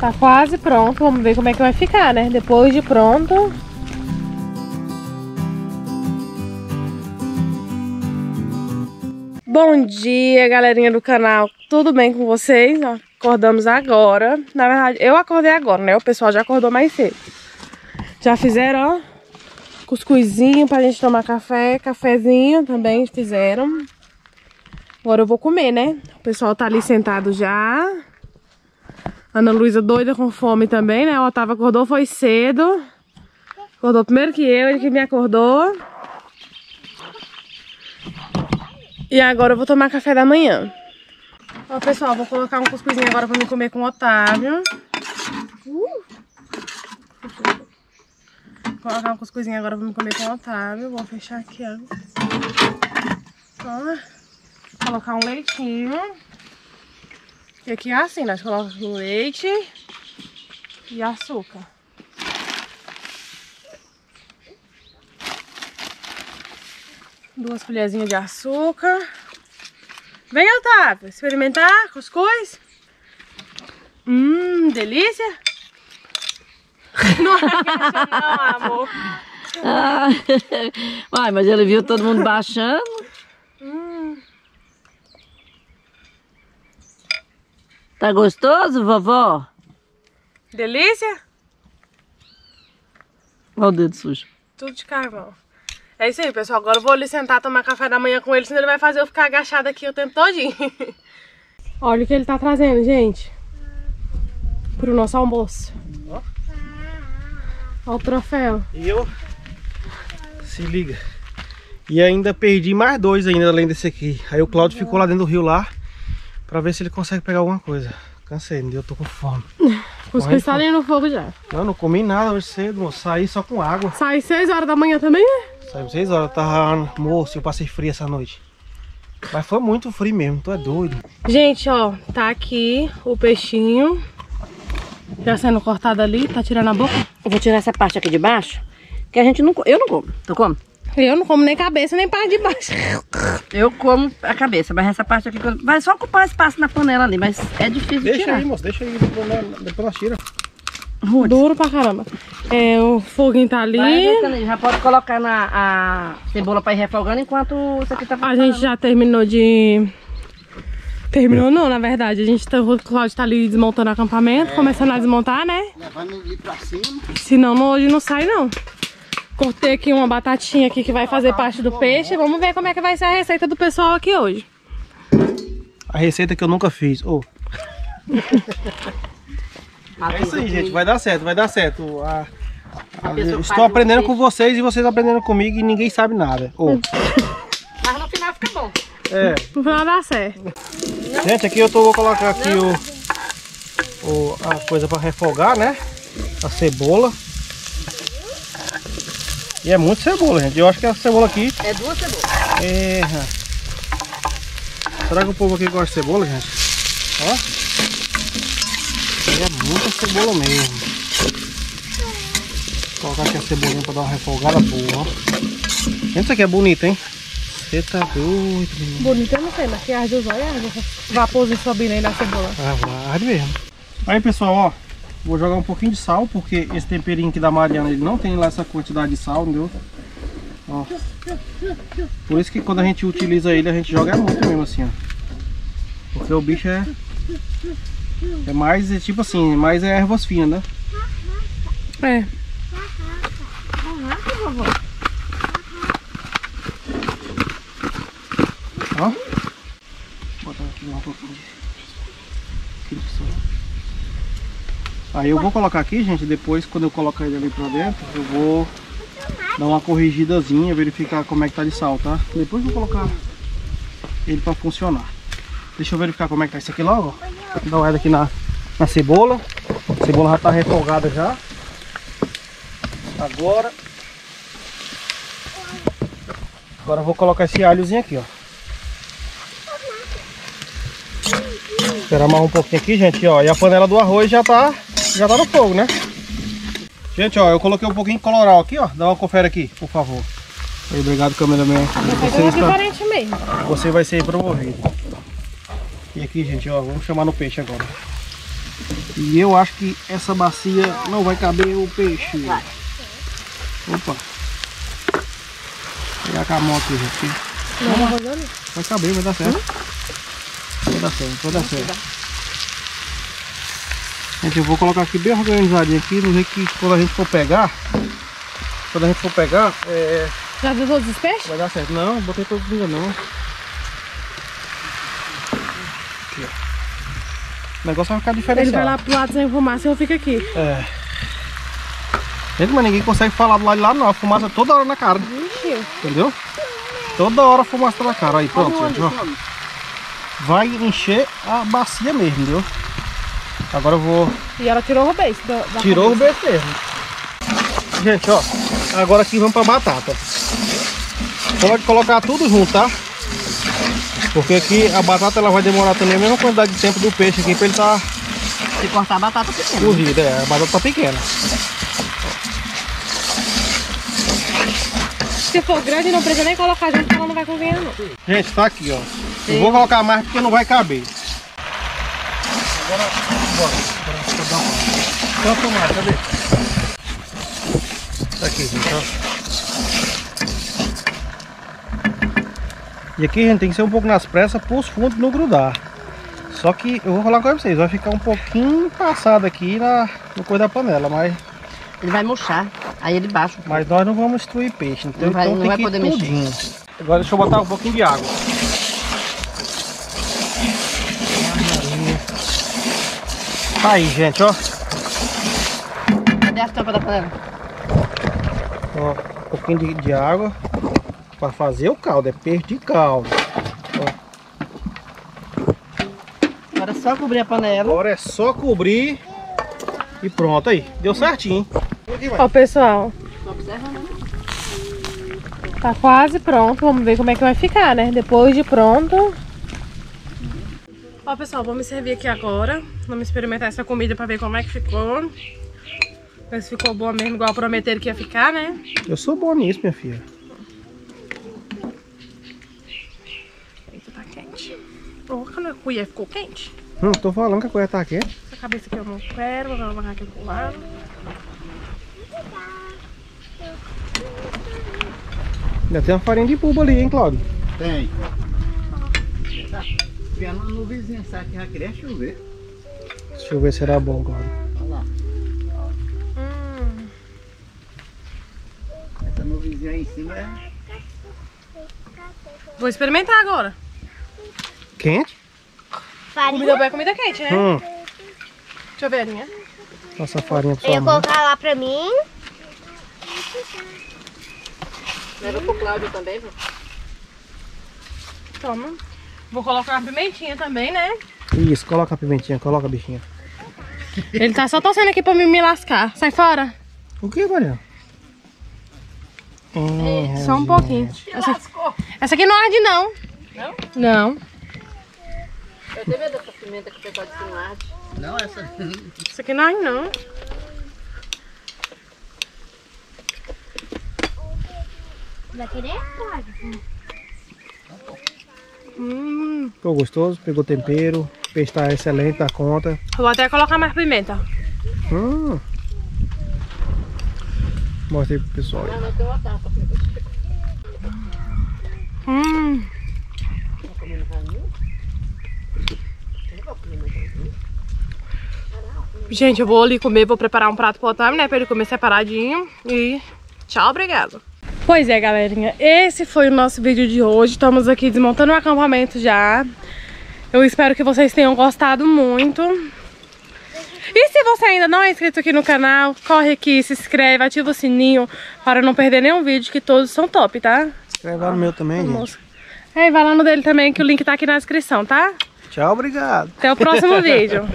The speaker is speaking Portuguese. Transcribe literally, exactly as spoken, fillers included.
Tá quase pronto, vamos ver como é que vai ficar, né? Depois de pronto. Bom dia, galerinha do canal. Tudo bem com vocês? Acordamos agora. Na verdade, eu acordei agora, né? O pessoal já acordou mais cedo. Já fizeram, ó, cuscuzinho pra gente tomar café, cafezinho também fizeram. Agora eu vou comer, né? O pessoal tá ali sentado já. Ana Luísa doida com fome também, né? O Otávio acordou, foi cedo. Acordou primeiro que eu, ele que me acordou. E agora eu vou tomar café da manhã. Ó, pessoal, vou colocar um cuscuzinho agora pra me comer com o Otávio. Uh! Vou colocar um cuscuzinho agora pra me comer com o Otávio. Vou fechar aqui, ó. Ó. Colocar um leitinho. E aqui é assim, nós colocamos leite e açúcar. Duas colherzinhas de açúcar. Vem, Otávio, experimentar cuscuz. Hum, delícia. Não é isso, não, amor. Ah, uai, mas ele viu todo mundo baixando. Hum. Tá gostoso, vovó? Delícia? Olha o dedo sujo. Tudo de carvão. É isso aí, pessoal. Agora eu vou ali sentar, tomar café da manhã com ele, senão ele vai fazer eu ficar agachada aqui o tempo todinho. Olha o que ele tá trazendo, gente. Pro nosso almoço. Olha o troféu. E eu, se liga, e ainda perdi mais dois ainda além desse aqui. Aí o Cláudio ficou lá dentro do rio lá, pra ver se ele consegue pegar alguma coisa. Cansei, eu tô com fome. Os que estão ali no fogo já. Não, não comi nada hoje cedo, moço. Saí só com água. Saí seis horas da manhã também, né? Saí seis horas, tava, moço, eu passei frio essa noite. Mas foi muito frio mesmo, tu é doido. Gente, ó, tá aqui o peixinho. Já sendo cortado ali, tá tirando a boca? Eu vou tirar essa parte aqui de baixo, que a gente não... Eu não como, tu come? Eu não como nem cabeça, nem parte de baixo. Eu como a cabeça, mas essa parte aqui... Vai só ocupar espaço na panela ali, mas é difícil deixa de tirar. Deixa aí, moço, deixa aí, depois nós tira. Duro pra caramba. É, o foguinho tá ali. Vai, já pode colocar na, a cebola pra ir refogando enquanto isso aqui tá preparando. A gente já terminou de... Terminou não, na verdade. A gente tá, o Cláudio tá ali desmontando o acampamento, é, começando a desmontar, né? Levando ele pra cima. Senão não, hoje não sai, não. Cortei aqui uma batatinha aqui que vai fazer parte do peixe. Vamos ver como é que vai ser a receita do pessoal aqui hoje. A receita que eu nunca fiz. Oh. É isso aí, gente. Vai dar certo, vai dar certo. A, a, a estou aprendendo com vocês e vocês aprendendo comigo e ninguém sabe nada. Oh. Mas no final fica bom. É. No final dá certo. Gente, aqui eu tô, vou colocar aqui o, o, a coisa para refogar, né? A cebola. E é muito cebola, gente. Eu acho que a cebola aqui... É duas cebolas. É. Será que o povo aqui gosta de cebola, gente? Ó. E é muita cebola mesmo. Vou colocar aqui a cebolinha para dar uma refogada boa. Gente, isso aqui é bonito, hein? Você tá doido, menino. Bonito eu não sei, mas que arde os olhos, vaporzinho subindo aí na cebola. Ah, arde mesmo. Aí, pessoal, ó, vou jogar um pouquinho de sal, porque esse temperinho aqui da Mariana, ele não tem lá essa quantidade de sal, entendeu? Ó. Por isso que quando a gente utiliza ele, a gente joga muito mesmo, assim, ó. Porque o bicho é... É mais, é tipo assim, mais é ervas finas, né? É. Ó, botar aqui um pouquinho de sal. Aí eu vou colocar aqui, gente, depois quando eu colocar ele ali pra dentro, eu vou dar uma corrigidazinha, verificar como é que tá de sal, tá? Depois eu vou colocar ele pra funcionar. Deixa eu verificar como é que tá isso aqui logo, ó. Dá uma olhada aqui na, na cebola. A cebola já tá refogada já. Agora... Agora eu vou colocar esse alhozinho aqui, ó. Esperar mais um pouquinho aqui, gente, ó. E a panela do arroz já tá, já tá no fogo, né? Gente, ó, eu coloquei um pouquinho de colorau aqui, ó. Dá uma confere aqui, por favor. E obrigado, cameraman. Você, está... mesmo. Você vai ser promovido. E aqui, gente, ó, vamos chamar no peixe agora. E eu acho que essa bacia não vai caber o peixe. Opa. Vou pegar com a mão aqui, gente. Não, vai caber, vai dar certo. Vai dar certo, vai dar certo. Gente, eu vou colocar aqui bem organizadinho aqui, no jeito que quando a gente for pegar, quando a gente for pegar, é... Já viu todos os peixes? Vai dar certo. Não, botei todos os dias não. Aqui, ó. O negócio vai ficar diferenciado. Ele vai lá pro lado sem fumaça e eu fico aqui. É. Gente, mas ninguém consegue falar do lado de lá não. A fumaça toda hora na cara. Vixe. Entendeu? Toda hora a fumaça na cara. Aí, pronto, gente, ó. Vai encher a bacia mesmo, entendeu? Agora eu vou... E ela tirou o rebeiço da, da Tirou cabeça. o rebeiço mesmo. Gente, ó. Agora aqui vamos pra batata. Pode colocar tudo junto, tá? Porque aqui a batata ela vai demorar também a mesma quantidade de tempo do peixe aqui pra ele tá... Se cortar a batata pequena. Cozida, é. A batata tá pequena. Se for grande não precisa nem colocar junto, ela não vai convencer não. Gente, tá aqui, ó. Sim. Eu vou colocar mais porque não vai caber. Agora, bora. Agora deixa eu dar uma... Então, tomar, cadê? Tá aqui, gente, ó. E aqui, gente, tem que ser um pouco nas pressas para os fundos não grudar. Só que eu vou falar com vocês, vai ficar um pouquinho passado aqui na, no coisa da panela, mas... Ele vai murchar, aí ele baixa. Mas nós não vamos destruir peixe, então não vai, então não tem vai que poder tudinho. mexer. Agora deixa eu botar um pouquinho de água. Tá aí, gente, ó. Cadê a tampa da panela? Ó, um pouquinho de, de água. Para fazer o caldo, é peixe de caldo. Ó. Agora é só cobrir a panela. Agora é só cobrir e pronto. Aí, deu certinho. Ó, pessoal, tá quase pronto. Vamos ver como é que vai ficar, né? Depois de pronto. Ó, pessoal, vamos servir aqui agora. Vamos experimentar essa comida para ver como é que ficou. Se ficou boa mesmo, igual prometeram que ia ficar, né? Eu sou boa nisso, minha filha. Porra, a cuia ficou quente? Não, tô falando que a cuia tá quente. Essa cabeça aqui eu não quero, vou colocar aqui pro lado. Ainda tem uma farinha de pulpa ali, hein, Cláudio? Tem. Tá vendo uma nuvenzinha, sabe que já queria chover. Chover será bom, Cláudio. Olha lá. Hum. Essa nuvenzinha aí em cima é... Vou experimentar agora. Quente? Farinha. Comida boa é comida quente, né? Hum. Deixa eu ver a linha. Nossa, a farinha pra sua mãe. Eu vou colocar lá pra mim. Leva pro Cláudio também, viu? Toma. Vou colocar a pimentinha também, né? Isso, coloca a pimentinha, coloca a bichinha. Ele tá só torcendo aqui pra mim me lascar. Sai fora. O que, Mariana? Hum, só um pouquinho. Essa, essa aqui não arde, não. Não? Não. Eu tenho medo dessa pimenta que o pessoal disse que não arde. Não, essa... Isso aqui não arde, não. Vai querer? Hum. Ficou gostoso, pegou tempero. O peixe tá excelente, dá conta. Vou até colocar mais pimenta. Hum. Mostra aí pro pessoal. Não, não tem uma tapa. Hum. Gente, eu vou ali comer, vou preparar um prato pro Otávio, né, pra ele comer separadinho. E tchau, obrigado. Pois é, galerinha, esse foi o nosso vídeo de hoje. Estamos aqui desmontando o acampamento já. Eu espero que vocês tenham gostado muito. E se você ainda não é inscrito aqui no canal, corre aqui, se inscreve, ativa o sininho para não perder nenhum vídeo, que todos são top, tá? Se inscreve lá no meu também, gente. É, vai lá no dele também, que o link tá aqui na descrição, tá? Tchau, obrigado. Até o próximo vídeo.